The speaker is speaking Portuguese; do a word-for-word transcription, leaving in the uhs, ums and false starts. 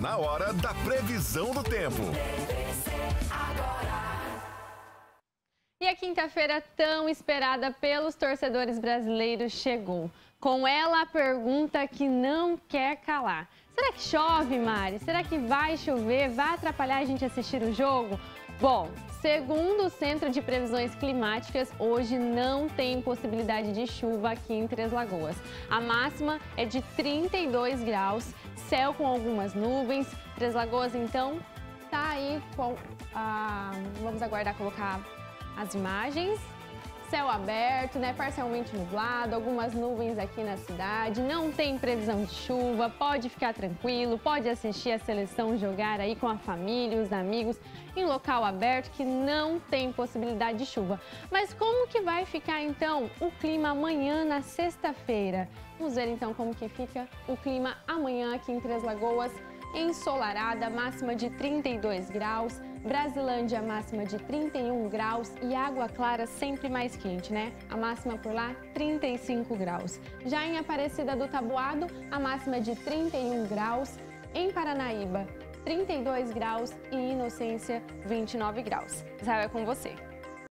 Está na hora da previsão do tempo. E a quinta-feira tão esperada pelos torcedores brasileiros chegou. Com ela, a pergunta que não quer calar. Será que chove, Mari? Será que vai chover? Vai atrapalhar a gente assistir o jogo? Bom, segundo o Centro de Previsões Climáticas, hoje não tem possibilidade de chuva aqui em Três Lagoas. A máxima é de trinta e dois graus, céu com algumas nuvens. Três Lagoas, então, tá aí com a... Vamos aguardar colocar as imagens. Céu aberto, né? Parcialmente nublado, algumas nuvens aqui na cidade, não tem previsão de chuva, pode ficar tranquilo, pode assistir a seleção jogar aí com a família, os amigos, em local aberto que não tem possibilidade de chuva. Mas como que vai ficar então o clima amanhã na sexta-feira? Vamos ver então como que fica o clima amanhã aqui em Três Lagoas. Ensolarada, máxima de trinta e dois graus, Brasilândia, máxima de trinta e um graus e Água Clara sempre mais quente, né? A máxima por lá, trinta e cinco graus. Já em Aparecida do Taboado, a máxima é de trinta e um graus, em Paranaíba, trinta e dois graus e Inocência, vinte e nove graus. Israel, é com você.